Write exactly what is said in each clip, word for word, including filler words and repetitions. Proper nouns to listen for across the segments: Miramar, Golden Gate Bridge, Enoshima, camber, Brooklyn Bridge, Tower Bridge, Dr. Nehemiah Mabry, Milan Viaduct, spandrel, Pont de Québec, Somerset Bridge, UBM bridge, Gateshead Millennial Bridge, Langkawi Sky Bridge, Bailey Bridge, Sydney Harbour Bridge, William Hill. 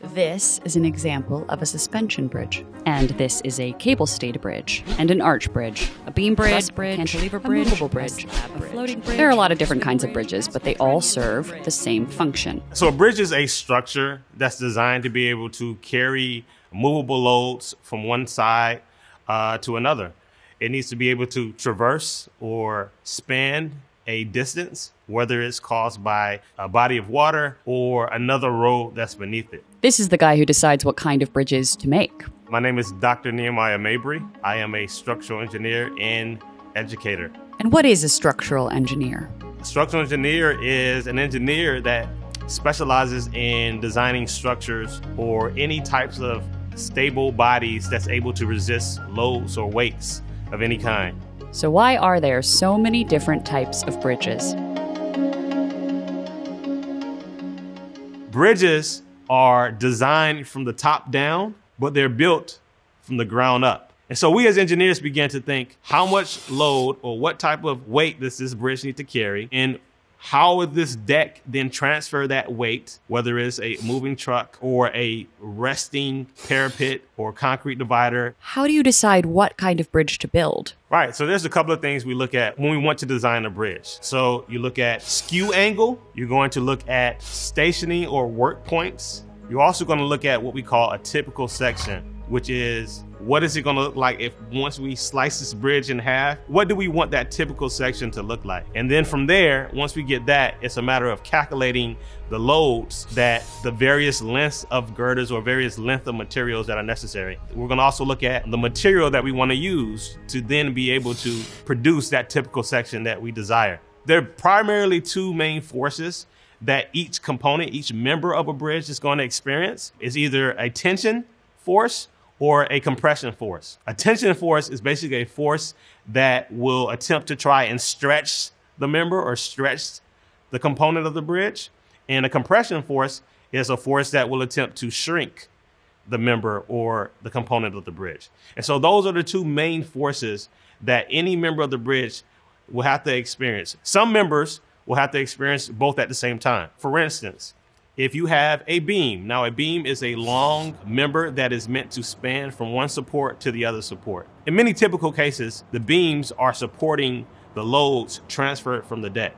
This is an example of a suspension bridge. And this is a cable-stayed bridge, and an arch bridge, a beam bridge, bridge, a cantilever bridge, a movable bridge, a floating bridge. There are a lot of different kinds of bridges, but they all serve the same function. So a bridge is a structure that's designed to be able to carry movable loads from one side uh, to another. It needs to be able to traverse or span a distance, whether it's caused by a body of water or another road that's beneath it. This is the guy who decides what kind of bridges to make. My name is Doctor Nehemiah Mabry. I am a structural engineer and educator. And what is a structural engineer? A structural engineer is an engineer that specializes in designing structures or any types of stable bodies that's able to resist loads or weights of any kind. So why are there so many different types of bridges? Bridges are designed from the top down, but they're built from the ground up. And so we as engineers began to think, how much load or what type of weight does this bridge need to carry? And how would this deck then transfer that weight, whether it's a moving truck or a resting parapet or concrete divider? How do you decide what kind of bridge to build? Right, so there's a couple of things we look at when we want to design a bridge. So you look at skew angle, you're going to look at stationing or work points. You're also going to look at what we call a typical section, which is what is it going to look like if once we slice this bridge in half? What do we want that typical section to look like? And then from there, once we get that, it's a matter of calculating the loads that the various lengths of girders or various length of materials that are necessary. We're going to also look at the material that we want to use to then be able to produce that typical section that we desire. There are primarily two main forces that each component, each member of a bridge is going to experience. It's either a tension force or a compression force. A tension force is basically a force that will attempt to try and stretch the member or stretch the component of the bridge. And a compression force is a force that will attempt to shrink the member or the component of the bridge. And so those are the two main forces that any member of the bridge will have to experience. Some members will have to experience both at the same time. For instance, if you have a beam, now a beam is a long member that is meant to span from one support to the other support. In many typical cases, the beams are supporting the loads transferred from the deck.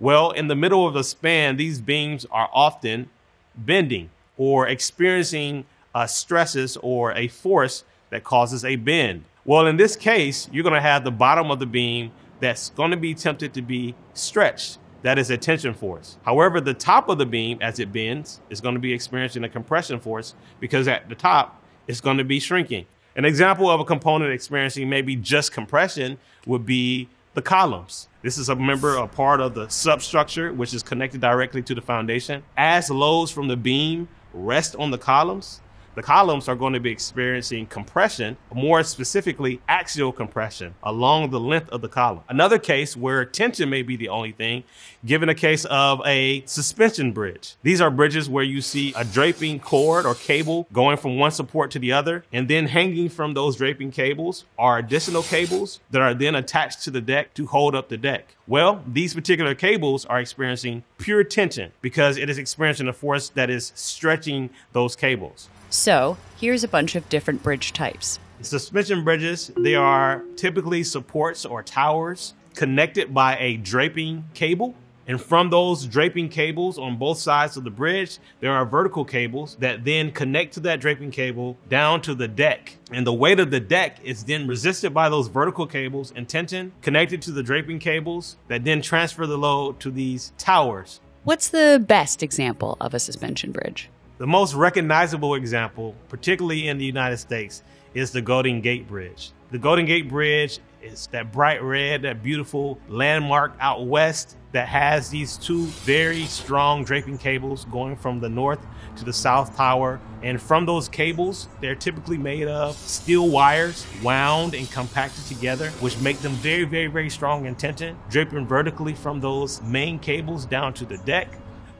Well, in the middle of the span, these beams are often bending or experiencing uh, stresses or a force that causes a bend. Well, in this case, you're gonna have the bottom of the beam that's gonna be tempted to be stretched. That is a tension force. However, the top of the beam, as it bends, is going to be experiencing a compression force because at the top, it's going to be shrinking. An example of a component experiencing maybe just compression would be the columns. This is a member, a part of the substructure, which is connected directly to the foundation. As loads from the beam rest on the columns, the columns are going to be experiencing compression, more specifically axial compression along the length of the column. Another case where tension may be the only thing, given a case of a suspension bridge. These are bridges where you see a draping cord or cable going from one support to the other, and then hanging from those draping cables are additional cables that are then attached to the deck to hold up the deck. Well, these particular cables are experiencing pure tension because it is experiencing a force that is stretching those cables. So here's a bunch of different bridge types. Suspension bridges, they are typically supports or towers connected by a draping cable. And from those draping cables on both sides of the bridge, there are vertical cables that then connect to that draping cable down to the deck. And the weight of the deck is then resisted by those vertical cables and tension connected to the draping cables that then transfer the load to these towers. What's the best example of a suspension bridge? The most recognizable example, particularly in the United States, is the Golden Gate Bridge. The Golden Gate Bridge is that bright red, that beautiful landmark out west that has these two very strong draping cables going from the north to the south tower. And from those cables, they're typically made of steel wires wound and compacted together, which make them very, very, very strong in tension, draping vertically from those main cables down to the deck.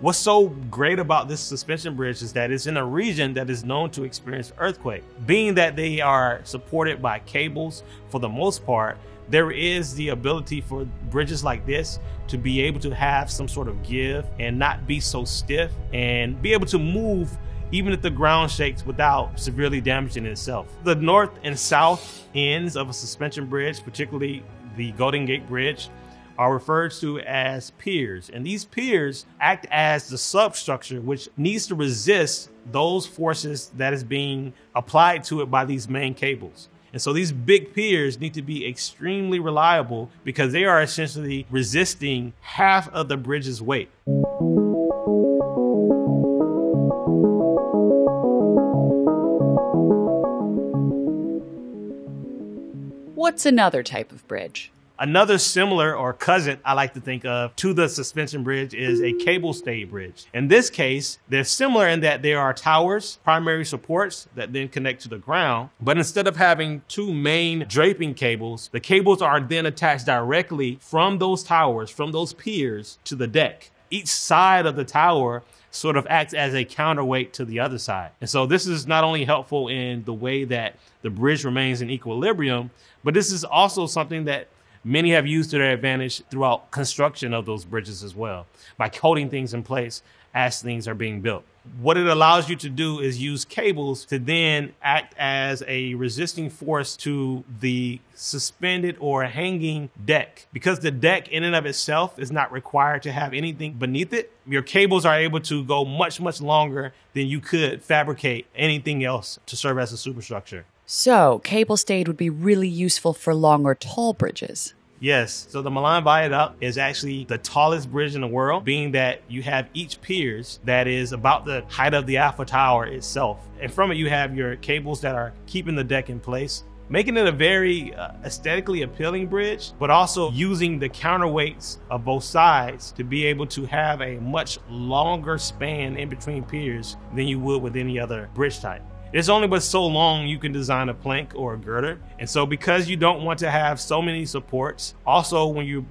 What's so great about this suspension bridge is that it's in a region that is known to experience earthquake. Being that they are supported by cables for the most part, there is the ability for bridges like this to be able to have some sort of give and not be so stiff and be able to move even if the ground shakes without severely damaging itself. The north and south ends of a suspension bridge, particularly the Golden Gate Bridge, are referred to as piers. And these piers act as the substructure which needs to resist those forces that is being applied to it by these main cables. And so these big piers need to be extremely reliable because they are essentially resisting half of the bridge's weight. What's another type of bridge? Another similar or cousin I like to think of to the suspension bridge is a cable stay bridge. In this case, they're similar in that there are towers, primary supports that then connect to the ground. But instead of having two main draping cables, the cables are then attached directly from those towers, from those piers to the deck. Each side of the tower sort of acts as a counterweight to the other side. And so this is not only helpful in the way that the bridge remains in equilibrium, but this is also something that many have used to their advantage throughout construction of those bridges as well, by holding things in place as things are being built. What it allows you to do is use cables to then act as a resisting force to the suspended or hanging deck. Because the deck in and of itself is not required to have anything beneath it, your cables are able to go much, much longer than you could fabricate anything else to serve as a superstructure. So cable stayed would be really useful for long or tall bridges. Yes, so the Milan Viaduct is actually the tallest bridge in the world, being that you have each piers that is about the height of the Eiffel Tower itself. And from it, you have your cables that are keeping the deck in place, making it a very uh, aesthetically appealing bridge, but also using the counterweights of both sides to be able to have a much longer span in between piers than you would with any other bridge type. It's only but so long you can design a plank or a girder. And so because you don't want to have so many supports, also when you're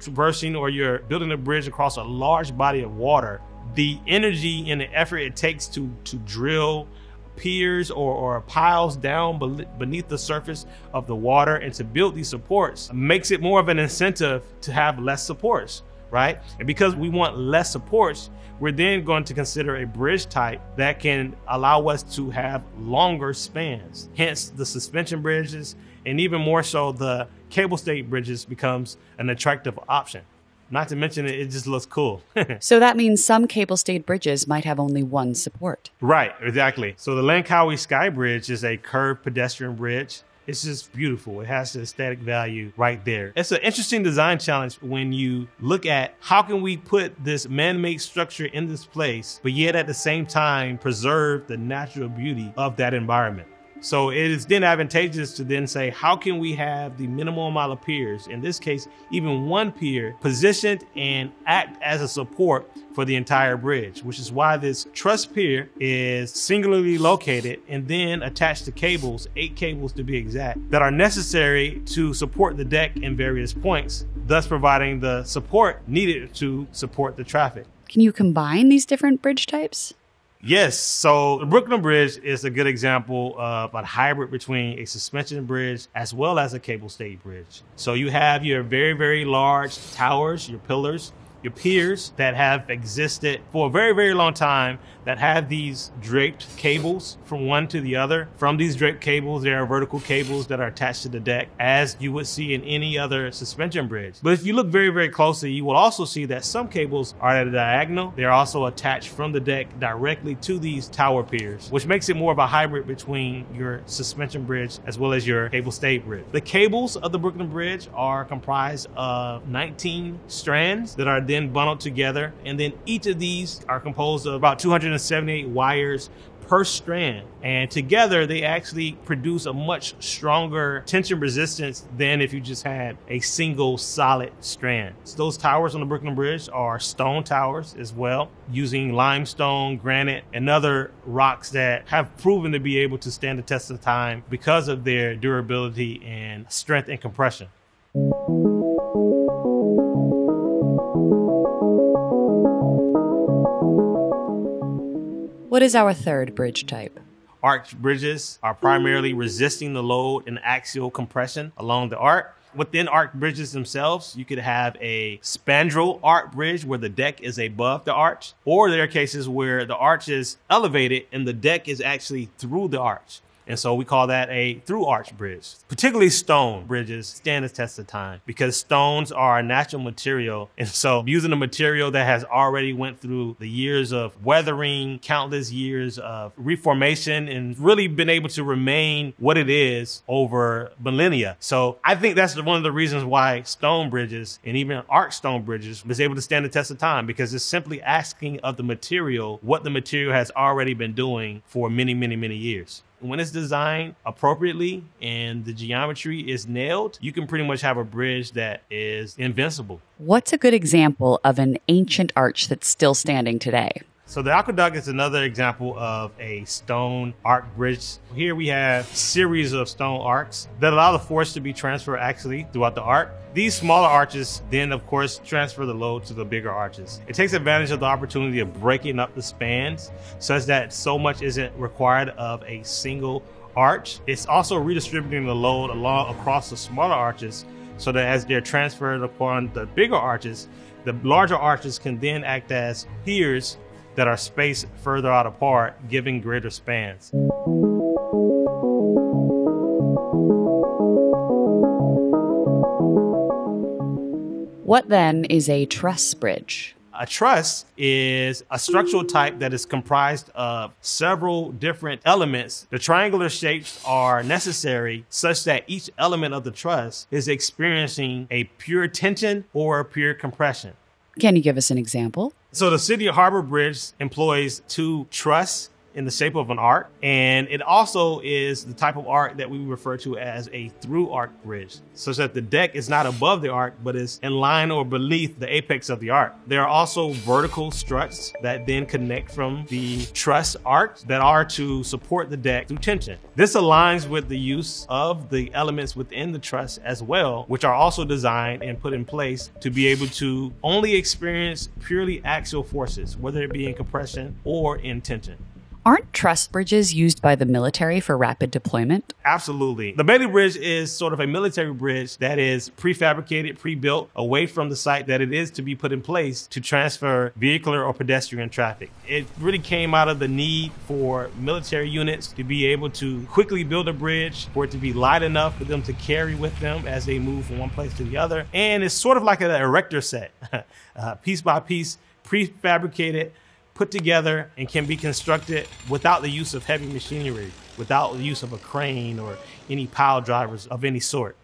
traversing or you're building a bridge across a large body of water, the energy and the effort it takes to, to drill piers or, or piles down beneath the surface of the water and to build these supports makes it more of an incentive to have less supports, right? And because we want less supports, we're then going to consider a bridge type that can allow us to have longer spans. Hence, the suspension bridges, and even more so the cable stay bridges, becomes an attractive option. Not to mention it, it just looks cool. So that means some cable stayed bridges might have only one support. Right, exactly. So the Langkawi Sky Bridge is a curved pedestrian bridge. It's just beautiful. It has the aesthetic value right there. It's an interesting design challenge when you look at how can we put this man-made structure in this place, but yet at the same time preserve the natural beauty of that environment. So it is then advantageous to then say, how can we have the minimal amount of piers, in this case, even one pier, positioned and act as a support for the entire bridge, which is why this truss pier is singularly located and then attached to cables, eight cables to be exact, that are necessary to support the deck in various points, thus providing the support needed to support the traffic. Can you combine these different bridge types? Yes, so the Brooklyn Bridge is a good example of a hybrid between a suspension bridge as well as a cable stay bridge. So you have your very, very large towers, your pillars, your piers that have existed for a very, very long time that have these draped cables from one to the other. From these draped cables, there are vertical cables that are attached to the deck as you would see in any other suspension bridge. But if you look very, very closely, you will also see that some cables are at a diagonal. They're also attached from the deck directly to these tower piers, which makes it more of a hybrid between your suspension bridge as well as your cable stay bridge. The cables of the Brooklyn Bridge are comprised of nineteen strands that are then bundled together. And then each of these are composed of about two hundred seventy-eight wires per strand. And together they actually produce a much stronger tension resistance than if you just had a single solid strand. So those towers on the Brooklyn Bridge are stone towers as well, using limestone, granite, and other rocks that have proven to be able to stand the test of time because of their durability and strength and compression. What is our third bridge type? Arched bridges are primarily resisting the load and axial compression along the arc. Within arc bridges themselves, you could have a spandrel arc bridge where the deck is above the arch, or there are cases where the arch is elevated and the deck is actually through the arch. And so we call that a through arch bridge. Particularly stone bridges stand the test of time because stones are a natural material. And so using a material that has already went through the years of weathering, countless years of reformation, and really been able to remain what it is over millennia. So I think that's one of the reasons why stone bridges and even arch stone bridges was able to stand the test of time, because it's simply asking of the material what the material has already been doing for many, many, many years. When it's designed appropriately and the geometry is nailed, you can pretty much have a bridge that is invincible. What's a good example of an ancient arch that's still standing today? So the aqueduct is another example of a stone arc bridge. Here we have series of stone arcs that allow the force to be transferred actually throughout the arc. These smaller arches then, of course, transfer the load to the bigger arches. It takes advantage of the opportunity of breaking up the spans such that so much isn't required of a single arch. It's also redistributing the load along across the smaller arches so that as they're transferred upon the bigger arches, the larger arches can then act as piers that are spaced further out apart, giving greater spans. What then is a truss bridge? A truss is a structural type that is comprised of several different elements. The triangular shapes are necessary such that each element of the truss is experiencing a pure tension or a pure compression. Can you give us an example? So the Sydney Harbour Bridge employs two trusses in the shape of an arc, and it also is the type of arc that we refer to as a through arc bridge, such that the deck is not above the arc, but is in line or beneath the apex of the arc. There are also vertical struts that then connect from the truss arcs that are to support the deck through tension. This aligns with the use of the elements within the truss as well, which are also designed and put in place to be able to only experience purely axial forces, whether it be in compression or in tension. Aren't truss bridges used by the military for rapid deployment? Absolutely. The Bailey Bridge is sort of a military bridge that is prefabricated, pre-built away from the site that it is to be put in place to transfer vehicular or pedestrian traffic. It really came out of the need for military units to be able to quickly build a bridge, for it to be light enough for them to carry with them as they move from one place to the other. And it's sort of like an erector set, uh, piece by piece, prefabricated, put together, and can be constructed without the use of heavy machinery, without the use of a crane or any pile drivers of any sort.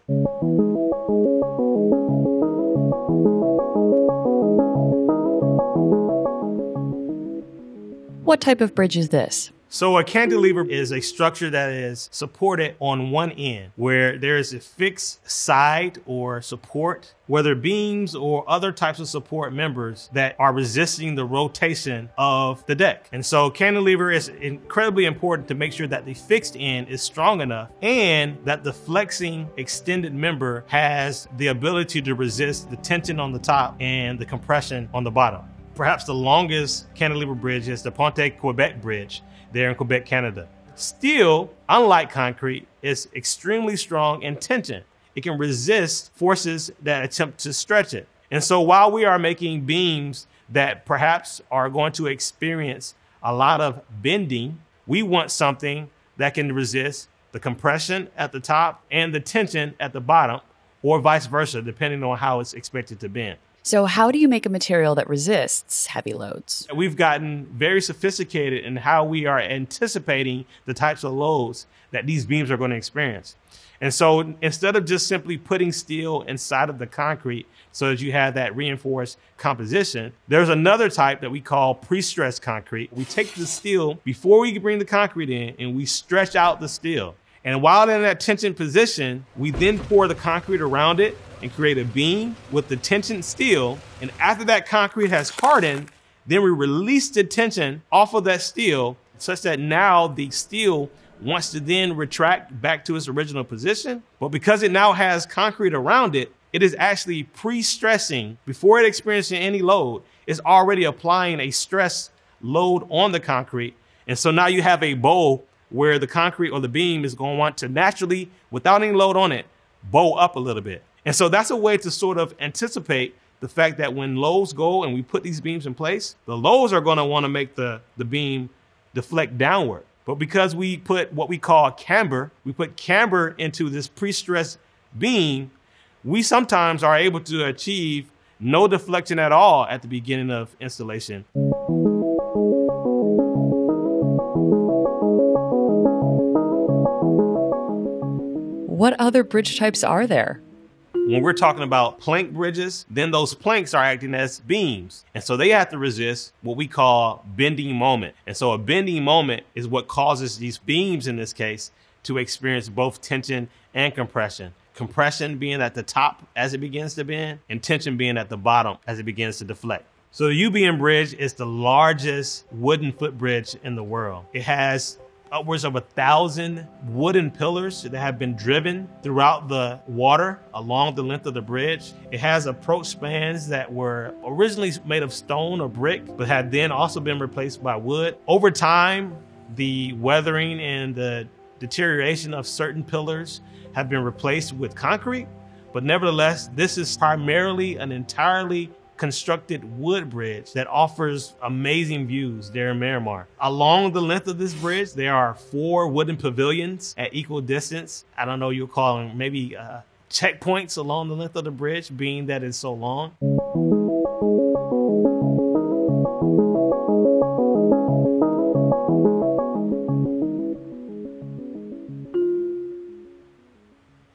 What type of bridge is this? So a cantilever is a structure that is supported on one end where there is a fixed side or support, whether beams or other types of support members that are resisting the rotation of the deck. And so cantilever is incredibly important to make sure that the fixed end is strong enough and that the flexing extended member has the ability to resist the tension on the top and the compression on the bottom. Perhaps the longest cantilever bridge is the Pont de Québec bridge there in Quebec, Canada. Steel, unlike concrete, is extremely strong in tension. It can resist forces that attempt to stretch it. And so while we are making beams that perhaps are going to experience a lot of bending, we want something that can resist the compression at the top and the tension at the bottom, or vice versa, depending on how it's expected to bend. So how do you make a material that resists heavy loads? We've gotten very sophisticated in how we are anticipating the types of loads that these beams are going to experience. And so instead of just simply putting steel inside of the concrete so that you have that reinforced composition, there's another type that we call pre-stressed concrete. We take the steel before we bring the concrete in and we stretch out the steel. And while in that tension position, we then pour the concrete around it and create a beam with the tension steel. And after that concrete has hardened, then we release the tension off of that steel such that now the steel wants to then retract back to its original position. But because it now has concrete around it, it is actually pre-stressing. Before it experiencing any load, it's already applying a stress load on the concrete. And so now you have a bowl where the concrete or the beam is going to want to naturally, without any load on it, bow up a little bit. And so that's a way to sort of anticipate the fact that when lows go and we put these beams in place, the lows are going to want to make the, the beam deflect downward. But because we put what we call camber, we put camber into this pre-stressed beam, we sometimes are able to achieve no deflection at all at the beginning of installation. What other bridge types are there? When we're talking about plank bridges, then those planks are acting as beams. And so they have to resist what we call bending moment. And so a bending moment is what causes these beams in this case to experience both tension and compression. Compression being at the top as it begins to bend, and tension being at the bottom as it begins to deflect. So the U B M bridge is the largest wooden footbridge in the world. It has upwards of a thousand wooden pillars that have been driven throughout the water along the length of the bridge. It has approach spans that were originally made of stone or brick, but had then also been replaced by wood. Over time, the weathering and the deterioration of certain pillars have been replaced with concrete, but nevertheless, this is primarily an entirely constructed wood bridge that offers amazing views there in Miramar. Along the length of this bridge, there are four wooden pavilions at equal distance. I don't know, you'll call them maybe uh, checkpoints along the length of the bridge, being that it's so long.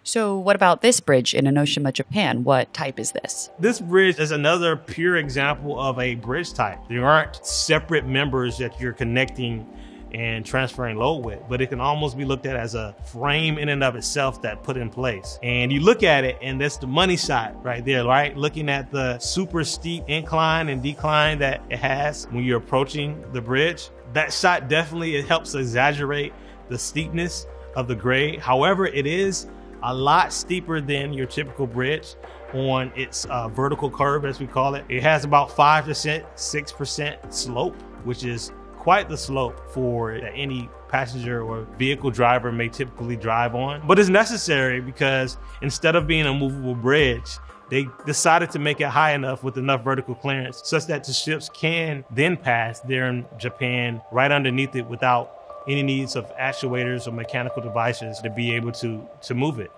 So what about this bridge in Enoshima, Japan? What type is this? This bridge is another pure example of a bridge type. There aren't separate members that you're connecting and transferring load with, but it can almost be looked at as a frame in and of itself that put in place. And you look at it and that's the money shot right there, right? Looking at the super steep incline and decline that it has when you're approaching the bridge. That shot definitely, it helps exaggerate the steepness of the grade. However, it is a lot steeper than your typical bridge on its uh, vertical curve, as we call it. It has about five percent, six percent slope, which is quite the slope for that any passenger or vehicle driver may typically drive on. But it's necessary because instead of being a movable bridge, they decided to make it high enough with enough vertical clearance such that the ships can then pass there in Japan right underneath it without any needs of actuators or mechanical devices to be able to, to move it.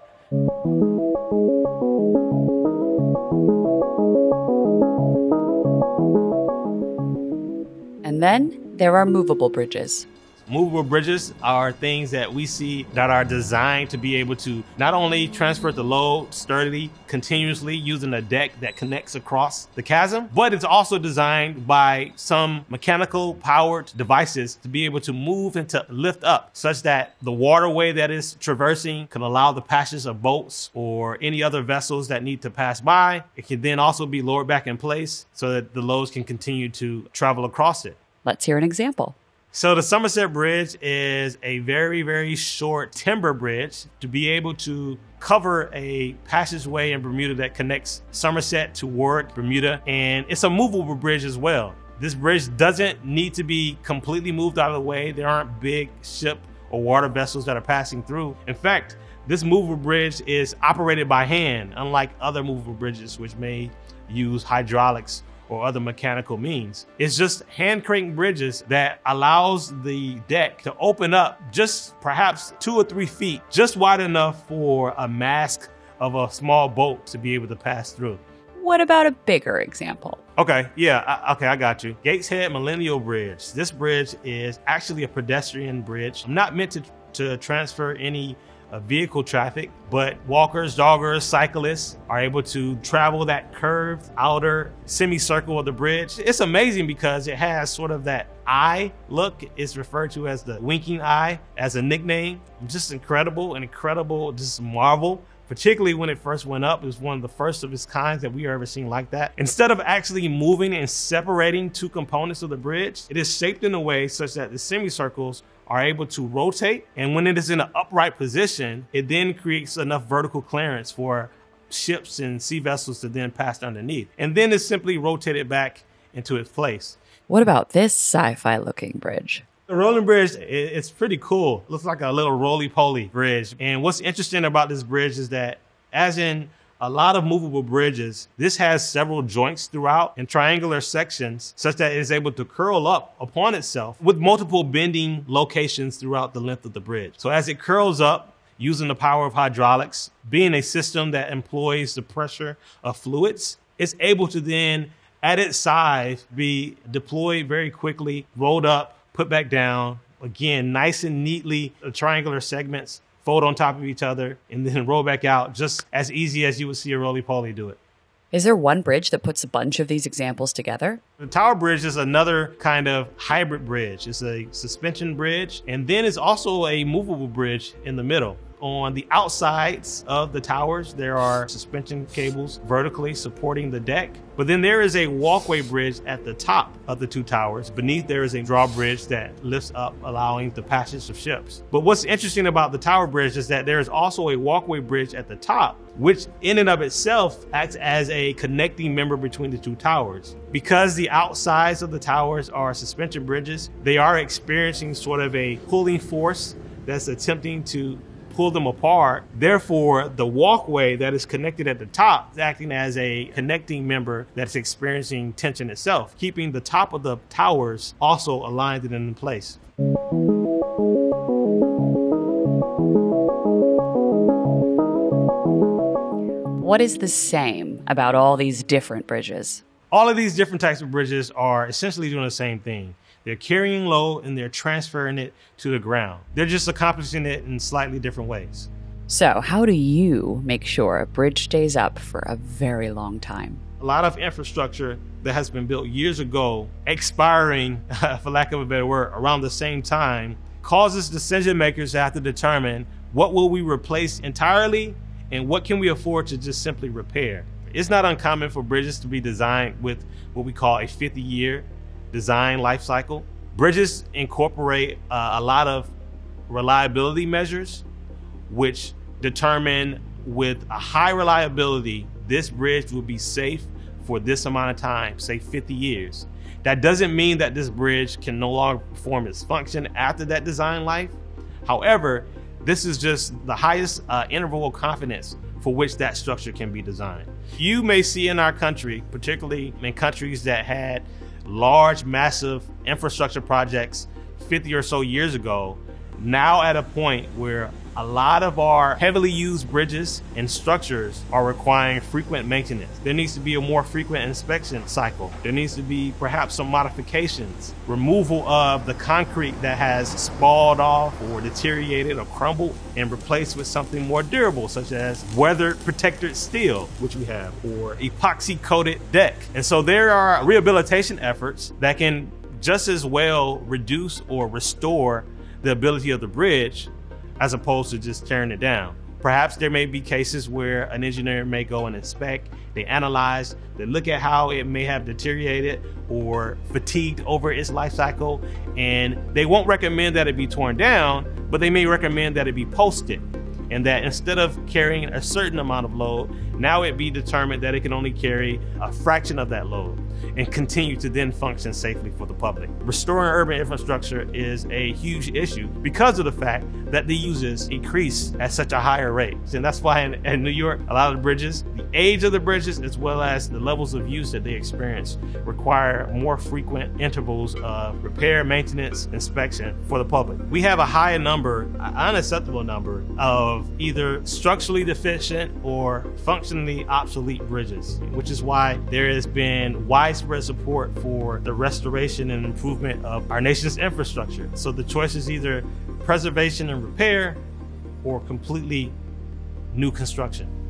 And then there are movable bridges. Movable bridges are things that we see that are designed to be able to not only transfer the load sturdily, continuously using a deck that connects across the chasm, but it's also designed by some mechanical powered devices to be able to move and to lift up such that the waterway that is traversing can allow the passage of boats or any other vessels that need to pass by. It can then also be lowered back in place so that the loads can continue to travel across it. Let's hear an example. So the Somerset Bridge is a very, very short timber bridge to be able to cover a passageway in Bermuda that connects Somerset to Warwick, Bermuda, and it's a movable bridge as well. This bridge doesn't need to be completely moved out of the way. There aren't big ship or water vessels that are passing through. In fact, this movable bridge is operated by hand, unlike other movable bridges, which may use hydraulics or other mechanical means. It's just hand crank bridges that allows the deck to open up just perhaps two or three feet, just wide enough for a mast of a small boat to be able to pass through. What about a bigger example? Okay, yeah, I, okay, I got you. Gateshead Millennial Bridge. This bridge is actually a pedestrian bridge, not meant to, to transfer any Uh, vehicle traffic, but walkers, joggers, cyclists are able to travel that curved outer semicircle of the bridge. It's amazing because it has sort of that eye look. It's referred to as the winking eye as a nickname. Just incredible, an incredible just marvel. Particularly when it first went up, it was one of the first of its kinds that we ever seen like that. Instead of actually moving and separating two components of the bridge, it is shaped in a way such that the semicircles are able to rotate. And when it is in an upright position, it then creates enough vertical clearance for ships and sea vessels to then pass underneath. And then it's simply rotated back into its place. What about this sci-fi looking bridge? The rolling bridge, it's pretty cool. It looks like a little roly-poly bridge. And what's interesting about this bridge is that as in a lot of movable bridges. This has several joints throughout and triangular sections such that it is able to curl up upon itself with multiple bending locations throughout the length of the bridge. So as it curls up, using the power of hydraulics, being a system that employs the pressure of fluids, it's able to then, at its size, be deployed very quickly, rolled up, put back down. Again, nice and neatly, the triangular segments fold on top of each other and then roll back out, just as easy as you would see a roly-poly do it. Is there one bridge that puts a bunch of these examples together? The Tower Bridge is another kind of hybrid bridge. It's a suspension bridge, and then it's also a movable bridge in the middle. On the outsides of the towers, there are suspension cables vertically supporting the deck. But then there is a walkway bridge at the top of the two towers. Beneath, there is a drawbridge that lifts up, allowing the passage of ships. But what's interesting about the Tower Bridge is that there is also a walkway bridge at the top, which in and of itself acts as a connecting member between the two towers. Because the outsides of the towers are suspension bridges, they are experiencing sort of a pulling force that's attempting to pull them apart. Therefore, the walkway that is connected at the top is acting as a connecting member that's experiencing tension itself, keeping the top of the towers also aligned and in place. What is the same about all these different bridges? All of these different types of bridges are essentially doing the same thing. They're carrying load and they're transferring it to the ground. They're just accomplishing it in slightly different ways. So how do you make sure a bridge stays up for a very long time? A lot of infrastructure that has been built years ago, expiring, for lack of a better word, around the same time, causes decision makers to have to determine what will we replace entirely and what can we afford to just simply repair. It's not uncommon for bridges to be designed with what we call a fifty year design life cycle. Bridges incorporate uh, a lot of reliability measures, which determine with a high reliability, this bridge will be safe for this amount of time, say fifty years. That doesn't mean that this bridge can no longer perform its function after that design life. However, this is just the highest uh, interval of confidence for which that structure can be designed. You may see in our country, particularly in countries that had large, massive infrastructure projects fifty or so years ago, now at a point where a lot of our heavily used bridges and structures are requiring frequent maintenance. There needs to be a more frequent inspection cycle. There needs to be perhaps some modifications, removal of the concrete that has spalled off or deteriorated or crumbled and replaced with something more durable, such as weather protected steel, which we have, or epoxy coated deck. And so there are rehabilitation efforts that can just as well reduce or restore the ability of the bridge as opposed to just tearing it down. Perhaps there may be cases where an engineer may go and inspect, they analyze, they look at how it may have deteriorated or fatigued over its life cycle, and they won't recommend that it be torn down, but they may recommend that it be posted, and that instead of carrying a certain amount of load, now it be determined that it can only carry a fraction of that load and continue to then function safely for the public. Restoring urban infrastructure is a huge issue because of the fact that the uses increase at such a higher rate. And that's why in, in New York, a lot of the bridges, the age of the bridges, as well as the levels of use that they experience, require more frequent intervals of repair, maintenance, inspection for the public. We have a high number, an unacceptable number, of either structurally deficient or functionally obsolete bridges, which is why there has been wide widespread support for the restoration and improvement of our nation's infrastructure. So the choice is either preservation and repair or completely new construction.